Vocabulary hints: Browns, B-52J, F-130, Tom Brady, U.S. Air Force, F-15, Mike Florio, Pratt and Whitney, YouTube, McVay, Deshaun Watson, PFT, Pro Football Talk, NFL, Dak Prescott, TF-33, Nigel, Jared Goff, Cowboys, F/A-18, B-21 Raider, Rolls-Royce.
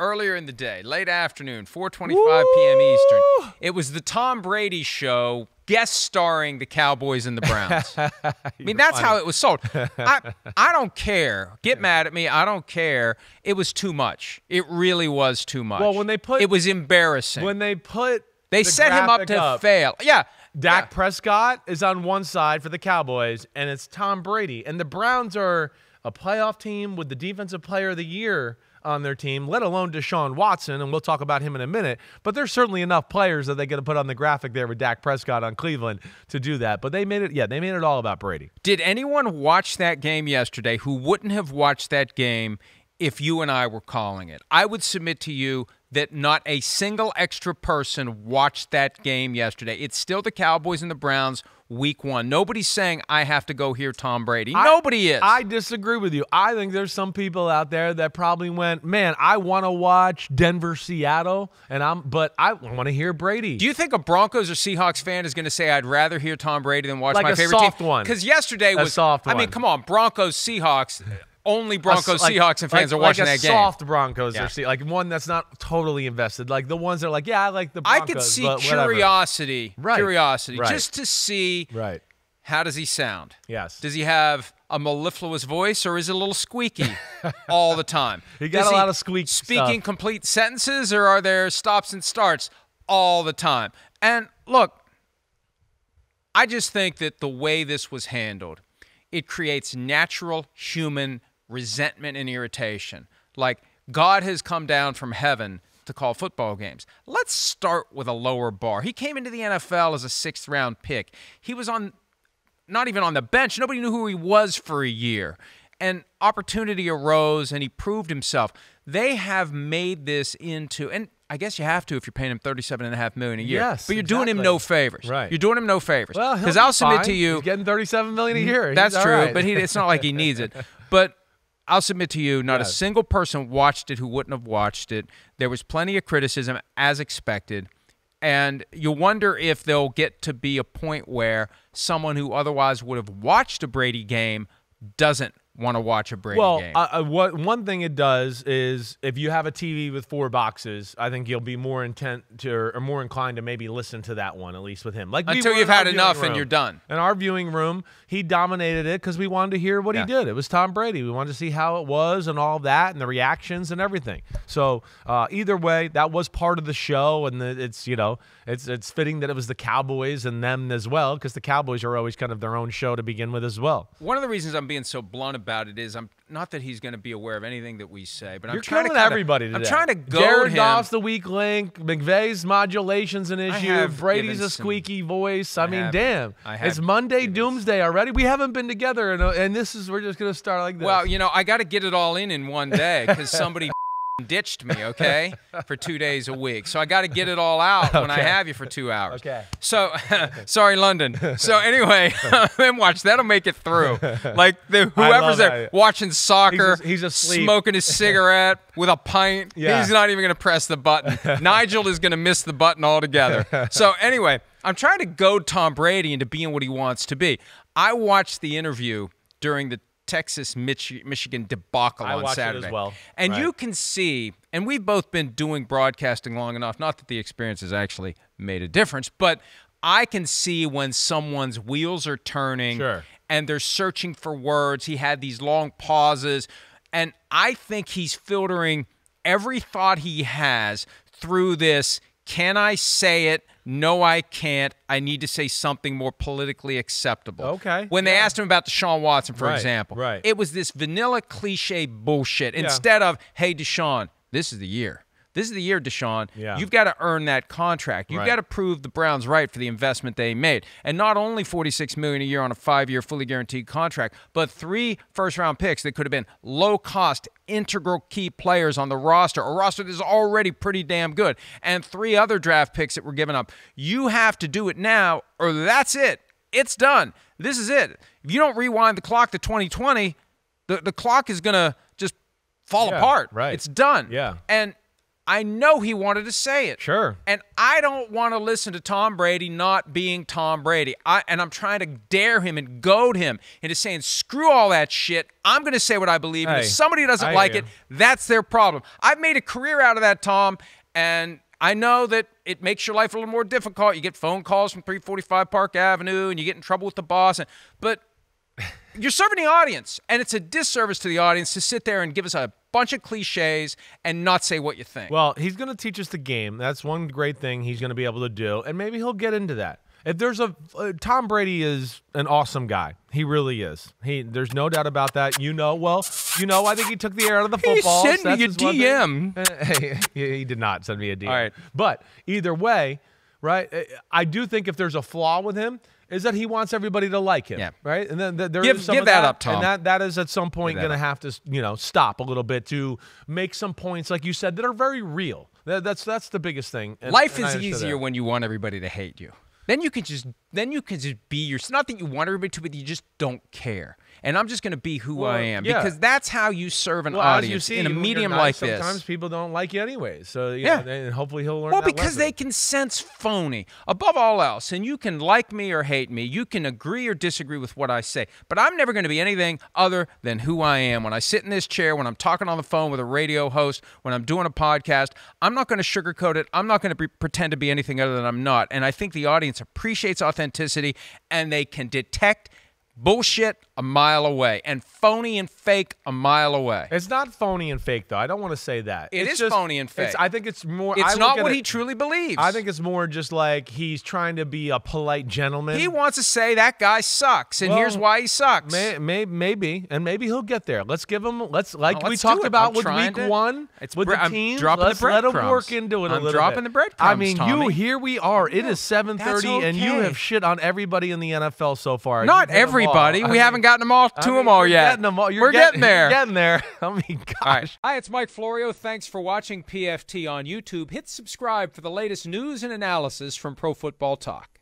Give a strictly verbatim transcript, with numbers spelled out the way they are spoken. earlier in the day, late afternoon, four twenty-five p m Eastern. It was the Tom Brady show, guest starring the Cowboys and the Browns. I mean, that's funny. How it was sold. I, I don't care. Get yeah. mad at me. I don't care. It was too much. It really was too much. Well, when they put... It was embarrassing. When they put... They the set him up to up. fail. Yeah. Dak yeah. Prescott is on one side for the Cowboys, and it's Tom Brady. And the Browns are a playoff team with the Defensive Player of the Year on their team, let alone Deshaun Watson, and we'll talk about him in a minute. But there's certainly enough players that they're going to put on the graphic there with Dak Prescott on Cleveland to do that. But they made it, yeah, they made it all about Brady. Did anyone watch that game yesterday who wouldn't have watched that game if you and I were calling it? I would submit to you that not a single extra person watched that game yesterday. It's still the Cowboys and the Browns week one. Nobody's saying, I have to go hear Tom Brady. I, Nobody is. I disagree with you. I think there's some people out there that probably went, man, I want to watch Denver, Seattle, and I'm, but I want to hear Brady. Do you think a Broncos or Seahawks fan is going to say, I'd rather hear Tom Brady than watch like my favorite team? Like a soft one. Because yesterday was, a soft one. I mean, come on, Broncos, Seahawks. Only Broncos, like, Seahawks, and fans like, are watching like a that game. Soft Broncos, yeah. are, like one that's not totally invested. Like the ones that are like, yeah, I like the Broncos. I could see curiosity, right. curiosity, right. just to see right. how does he sound. Yes, does he have a mellifluous voice or is it a little squeaky all the time? He got does a lot of squeak. Speaking stuff. Complete sentences, or are there stops and starts all the time? And look, I just think that the way this was handled, it creates natural human resentment and irritation. Like, God has come down from heaven to call football games. Let's start with a lower bar. He came into the N F L as a sixth round pick. He was on, not even on the bench. Nobody knew who he was for a year. And opportunity arose, and he proved himself. They have made this into, and I guess you have to if you're paying him thirty-seven and a half million dollars a year. Yes, but you're exactly. doing him no favors. Right. You're doing him no favors. Well, because I'll fine. submit to you, he's getting thirty-seven million dollars a year. That's true, right. but he, it's not like he needs it. But I'll submit to you, not yes. a single person watched it who wouldn't have watched it. There was plenty of criticism, as expected. And you wonder if they'll get to be a point where someone who otherwise would have watched a Brady game doesn't want to watch a Brady well, game. Well, uh, what one thing it does is if you have a T V with four boxes, I think you'll be more intent to, or more inclined to maybe listen to that one, at least with him. Like until you've had enough room. and you're done. In our viewing room, he dominated it because we wanted to hear what yeah. he did. It was Tom Brady. We wanted to see how it was and all that and the reactions and everything. So uh, either way, that was part of the show, and the, it's you know it's it's fitting that it was the Cowboys and them as well, because the Cowboys are always kind of their own show to begin with as well. One of the reasons I'm being so blunt about about it is I'm not that he's going to be aware of anything that we say, but I'm You're trying to kinda, everybody. Today. I'm trying to goad Jared him. Goff's the weak link. McVay's modulation's an issue. Brady's a squeaky some, voice. I, I mean, damn, I it's Monday doomsday already. We haven't been together, and, and this is we're just going to start like this. Well, you know, I got to get it all in in one day because somebody ditched me, okay, for two days a week. So I got to get it all out okay. when I have you for two hours. Okay. So, sorry, London. So anyway, then watch. That'll make it through. Like the, whoever's there that. watching soccer, he's, he's smoking his cigarette with a pint. Yeah. He's not even going to press the button. Nigel is going to miss the button altogether. So anyway, I'm trying to goad Tom Brady into being what he wants to be. I watched the interview during the Texas Mich Michigan debacle I on Saturday. It as well. And right. you can see, and we've both been doing broadcasting long enough, not that the experience has actually made a difference, but I can see when someone's wheels are turning sure. and they're searching for words. He had these long pauses, and I think he's filtering every thought he has through this, can I say it? No, I can't. I need to say something more politically acceptable. Okay. When yeah. they asked him about Deshaun Watson, for right, example, right. it was this vanilla cliche bullshit. Yeah. Instead of, hey, Deshaun, this is the year. This is the year, Deshaun. Yeah. You've got to earn that contract. You've right. got to prove the Browns right for the investment they made. And not only forty-six million dollars a year on a five year fully guaranteed contract, but three first round picks that could have been low-cost, integral key players on the roster, a roster that is already pretty damn good, and three other draft picks that were given up. You have to do it now, or that's it. It's done. This is it. If you don't rewind the clock to twenty twenty, the, the clock is going to just fall yeah, apart. Right. It's done. Yeah. And I know he wanted to say it. Sure. And I don't want to listen to Tom Brady not being Tom Brady. I, and I'm trying to dare him and goad him into saying, screw all that shit. I'm going to say what I believe. Hey, and if somebody doesn't I like am. it, that's their problem. I've made a career out of that, Tom, and I know that it makes your life a little more difficult. You get phone calls from three forty-five Park Avenue, and you get in trouble with the boss. And, but you're serving the audience, and it's a disservice to the audience to sit there and give us a bunch of cliches and not say what you think. Well, he's going to teach us the game. That's one great thing he's going to be able to do, and maybe he'll get into that. If there's a uh, Tom Brady is an awesome guy. He really is. He there's no doubt about that. You know, well, you know, I think he took the air out of the football. He sent me a D M. Hey, he did not send me a D M. All right. But either way, right? I do think if there's a flaw with him is that he wants everybody to like him, yeah. right? And then there give, is some give of that, that up, Tom. And that, that is at some point going to have to, you know, stop a little bit to make some points, like you said, that are very real. That, that's that's the biggest thing. And, Life and is easier that. when you want everybody to hate you. Then you can just then you can just be your. Not that you want everybody to, but you just don't care. And I'm just going to be who well, I am yeah. because that's how you serve an well, audience see, in a medium not, like sometimes this. Sometimes people don't like you anyway, so you yeah. know, and hopefully he'll learn. Well, that because lesson. they can sense phony above all else, and you can like me or hate me, you can agree or disagree with what I say, but I'm never going to be anything other than who I am. When I sit in this chair, when I'm talking on the phone with a radio host, when I'm doing a podcast, I'm not going to sugarcoat it. I'm not going to pretend to be anything other than I'm not. And I think the audience appreciates authenticity, and they can detect bullshit a mile away and phony and fake a mile away. It's not phony and fake, though. I don't want to say that. It it's is just, phony and fake. It's, I think it's more... It's I not what it, he truly believes. I think it's more just like he's trying to be a polite gentleman. He wants to say that guy sucks, and well, here's why he sucks. May, may, maybe, and maybe he'll get there. Let's give him... Let's Like no, let's we talked about I'm with week to, one, it's with the team, dropping let's the bread let him crumbs. work into it I'm a little dropping bit. the breadcrumbs, I mean, Tommy. you, here we are. It yeah, is seven thirty, okay. and you have shit on everybody in the N F L so far. Not everybody. Buddy. We I mean, haven't gotten them all to I mean, them all we're yet. Getting them all. You're we're getting, getting there. You're getting there. I mean, gosh. All right. Hi, it's Mike Florio. Thanks for watching P F T on YouTube. Hit subscribe for the latest news and analysis from Pro Football Talk.